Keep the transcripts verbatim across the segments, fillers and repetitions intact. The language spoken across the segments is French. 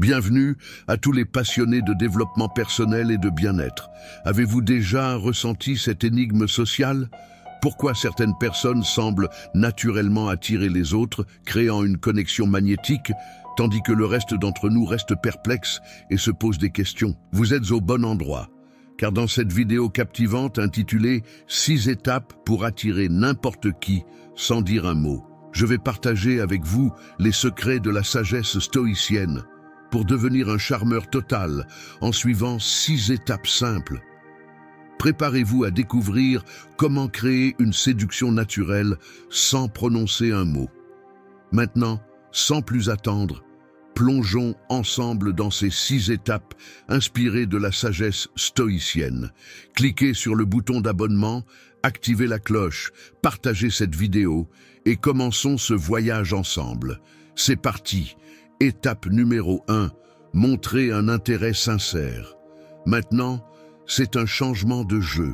Bienvenue à tous les passionnés de développement personnel et de bien-être. Avez-vous déjà ressenti cette énigme sociale? Pourquoi certaines personnes semblent naturellement attirer les autres, créant une connexion magnétique, tandis que le reste d'entre nous reste perplexe et se pose des questions? Vous êtes au bon endroit, car dans cette vidéo captivante intitulée « six étapes pour attirer n'importe qui sans dire un mot », je vais partager avec vous les secrets de la sagesse stoïcienne pour devenir un charmeur total en suivant six étapes simples. Préparez-vous à découvrir comment créer une séduction naturelle sans prononcer un mot. Maintenant, sans plus attendre, plongeons ensemble dans ces six étapes inspirées de la sagesse stoïcienne. Cliquez sur le bouton d'abonnement, activez la cloche, partagez cette vidéo et commençons ce voyage ensemble. C'est parti! Étape numéro un. Montrer un intérêt sincère. Maintenant, c'est un changement de jeu.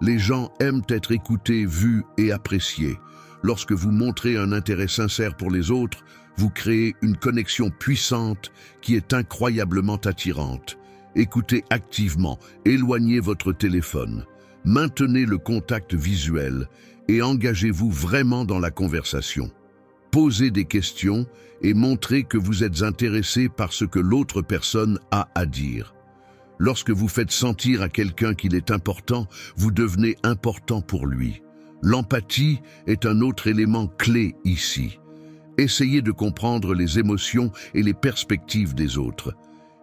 Les gens aiment être écoutés, vus et appréciés. Lorsque vous montrez un intérêt sincère pour les autres, vous créez une connexion puissante qui est incroyablement attirante. Écoutez activement, éloignez votre téléphone, maintenez le contact visuel et engagez-vous vraiment dans la conversation. Posez des questions et montrez que vous êtes intéressé par ce que l'autre personne a à dire. Lorsque vous faites sentir à quelqu'un qu'il est important, vous devenez important pour lui. L'empathie est un autre élément clé ici. Essayez de comprendre les émotions et les perspectives des autres.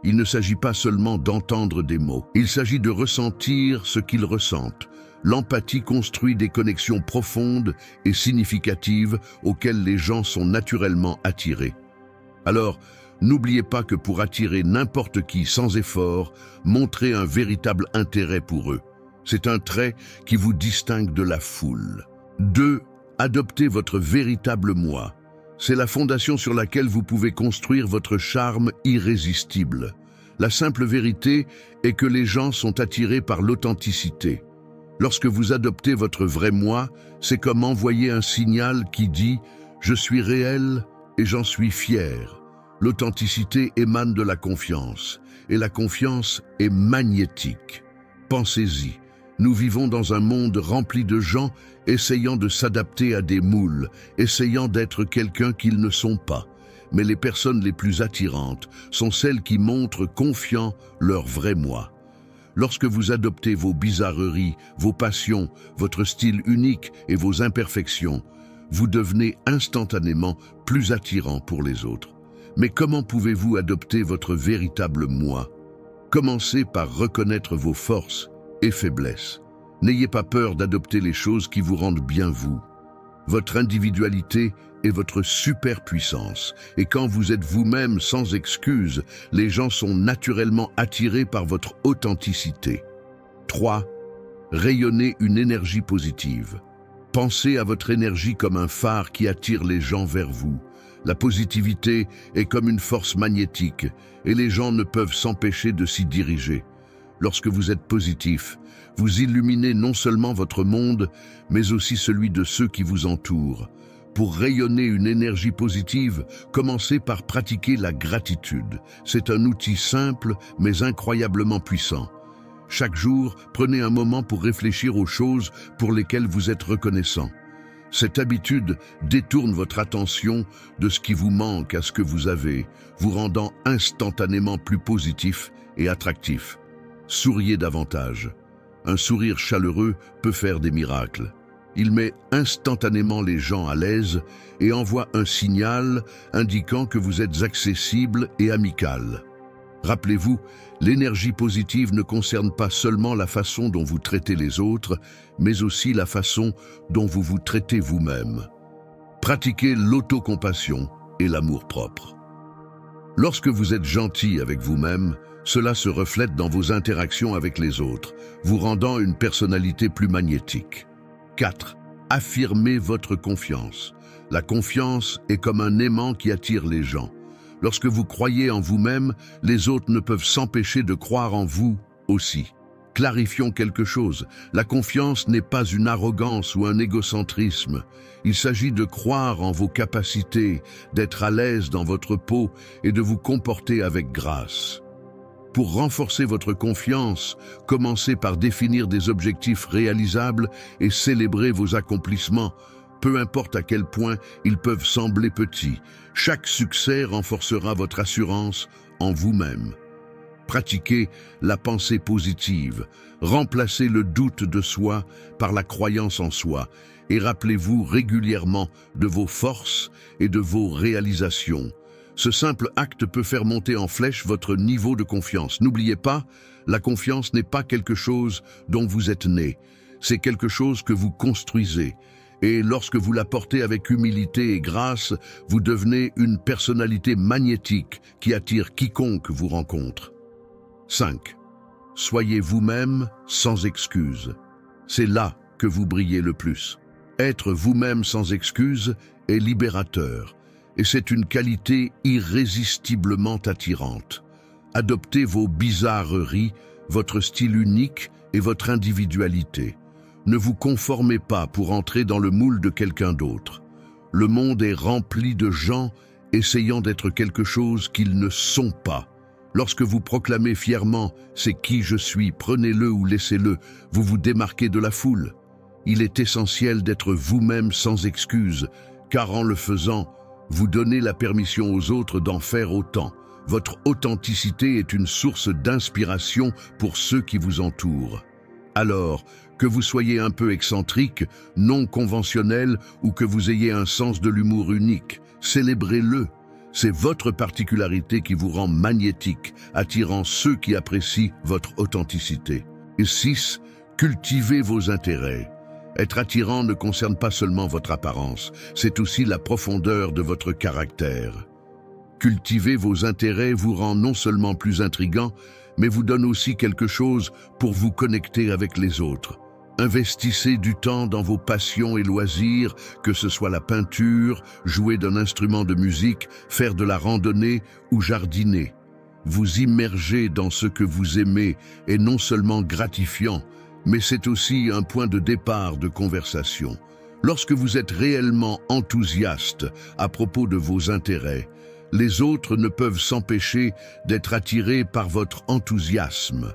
Il ne s'agit pas seulement d'entendre des mots, il s'agit de ressentir ce qu'ils ressentent. L'empathie construit des connexions profondes et significatives auxquelles les gens sont naturellement attirés. Alors, n'oubliez pas que pour attirer n'importe qui sans effort, montrez un véritable intérêt pour eux. C'est un trait qui vous distingue de la foule. deux. Adoptez votre véritable moi. C'est la fondation sur laquelle vous pouvez construire votre charme irrésistible. La simple vérité est que les gens sont attirés par l'authenticité. Lorsque vous adoptez votre vrai moi, c'est comme envoyer un signal qui dit « Je suis réel et j'en suis fier ». L'authenticité émane de la confiance, et la confiance est magnétique. Pensez-y, nous vivons dans un monde rempli de gens essayant de s'adapter à des moules, essayant d'être quelqu'un qu'ils ne sont pas. Mais les personnes les plus attirantes sont celles qui montrent confiant leur vrai moi. Lorsque vous adoptez vos bizarreries, vos passions, votre style unique et vos imperfections, vous devenez instantanément plus attirant pour les autres. Mais comment pouvez-vous adopter votre véritable moi? Commencez par reconnaître vos forces et faiblesses. N'ayez pas peur d'adopter les choses qui vous rendent bien vous. Votre individualité est votre superpuissance. Et quand vous êtes vous-même sans excuse, les gens sont naturellement attirés par votre authenticité. trois. Rayonnez une énergie positive. Pensez à votre énergie comme un phare qui attire les gens vers vous. La positivité est comme une force magnétique et les gens ne peuvent s'empêcher de s'y diriger. Lorsque vous êtes positif, vous illuminez non seulement votre monde, mais aussi celui de ceux qui vous entourent. Pour rayonner une énergie positive, commencez par pratiquer la gratitude. C'est un outil simple, mais incroyablement puissant. Chaque jour, prenez un moment pour réfléchir aux choses pour lesquelles vous êtes reconnaissant. Cette habitude détourne votre attention de ce qui vous manque à ce que vous avez, vous rendant instantanément plus positif et attractif. Souriez davantage. Un sourire chaleureux peut faire des miracles. Il met instantanément les gens à l'aise et envoie un signal indiquant que vous êtes accessible et amical. Rappelez-vous, l'énergie positive ne concerne pas seulement la façon dont vous traitez les autres, mais aussi la façon dont vous vous traitez vous-même. Pratiquez l'autocompassion et l'amour-propre. Lorsque vous êtes gentil avec vous-même, cela se reflète dans vos interactions avec les autres, vous rendant une personnalité plus magnétique. quatre. Affirmez votre confiance. La confiance est comme un aimant qui attire les gens. Lorsque vous croyez en vous-même, les autres ne peuvent s'empêcher de croire en vous aussi. Clarifions quelque chose, la confiance n'est pas une arrogance ou un égocentrisme. Il s'agit de croire en vos capacités, d'être à l'aise dans votre peau et de vous comporter avec grâce. Pour renforcer votre confiance, commencez par définir des objectifs réalisables et célébrez vos accomplissements, peu importe à quel point ils peuvent sembler petits. Chaque succès renforcera votre assurance en vous-même. Pratiquez la pensée positive, remplacez le doute de soi par la croyance en soi et rappelez-vous régulièrement de vos forces et de vos réalisations. Ce simple acte peut faire monter en flèche votre niveau de confiance. N'oubliez pas, la confiance n'est pas quelque chose dont vous êtes né, c'est quelque chose que vous construisez. Et lorsque vous la portez avec humilité et grâce, vous devenez une personnalité magnétique qui attire quiconque vous rencontre. cinq. Soyez vous-même sans excuse. C'est là que vous brillez le plus. Être vous-même sans excuse est libérateur, et c'est une qualité irrésistiblement attirante. Adoptez vos bizarreries, votre style unique et votre individualité. Ne vous conformez pas pour entrer dans le moule de quelqu'un d'autre. Le monde est rempli de gens essayant d'être quelque chose qu'ils ne sont pas. Lorsque vous proclamez fièrement « c'est qui je suis », prenez-le ou laissez-le, vous vous démarquez de la foule. Il est essentiel d'être vous-même sans excuse, car en le faisant, vous donnez la permission aux autres d'en faire autant. Votre authenticité est une source d'inspiration pour ceux qui vous entourent. Alors, que vous soyez un peu excentrique, non conventionnel ou que vous ayez un sens de l'humour unique, célébrez-le. C'est votre particularité qui vous rend magnétique, attirant ceux qui apprécient votre authenticité. Et six. Cultivez vos intérêts. Être attirant ne concerne pas seulement votre apparence, c'est aussi la profondeur de votre caractère. Cultiver vos intérêts vous rend non seulement plus intrigant, mais vous donne aussi quelque chose pour vous connecter avec les autres. Investissez du temps dans vos passions et loisirs, que ce soit la peinture, jouer d'un instrument de musique, faire de la randonnée ou jardiner. Vous immergez dans ce que vous aimez est non seulement gratifiant, mais c'est aussi un point de départ de conversation. Lorsque vous êtes réellement enthousiaste à propos de vos intérêts, les autres ne peuvent s'empêcher d'être attirés par votre enthousiasme.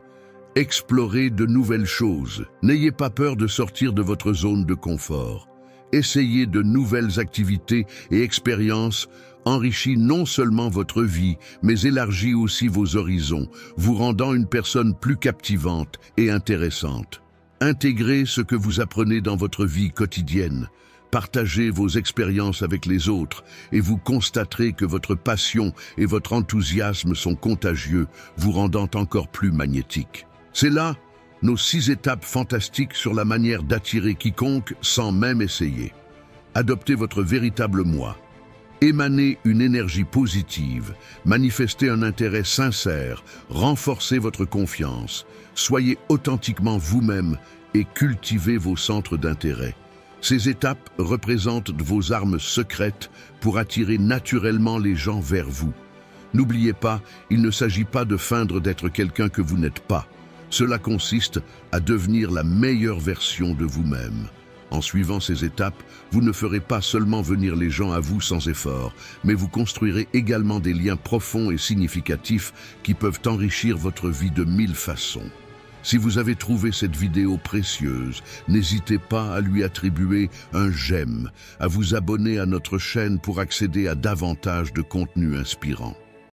Explorez de nouvelles choses. N'ayez pas peur de sortir de votre zone de confort. Essayez de nouvelles activités et expériences enrichit non seulement votre vie, mais élargit aussi vos horizons, vous rendant une personne plus captivante et intéressante. Intégrez ce que vous apprenez dans votre vie quotidienne. Partagez vos expériences avec les autres et vous constaterez que votre passion et votre enthousiasme sont contagieux, vous rendant encore plus magnétique. C'est là nos six étapes fantastiques sur la manière d'attirer quiconque sans même essayer. Adoptez votre véritable moi. Émanez une énergie positive, manifestez un intérêt sincère, renforcez votre confiance, soyez authentiquement vous-même et cultivez vos centres d'intérêt. Ces étapes représentent vos armes secrètes pour attirer naturellement les gens vers vous. N'oubliez pas, il ne s'agit pas de feindre d'être quelqu'un que vous n'êtes pas. Cela consiste à devenir la meilleure version de vous-même. En suivant ces étapes, vous ne ferez pas seulement venir les gens à vous sans effort, mais vous construirez également des liens profonds et significatifs qui peuvent enrichir votre vie de mille façons. Si vous avez trouvé cette vidéo précieuse, n'hésitez pas à lui attribuer un j'aime, à vous abonner à notre chaîne pour accéder à davantage de contenu inspirant.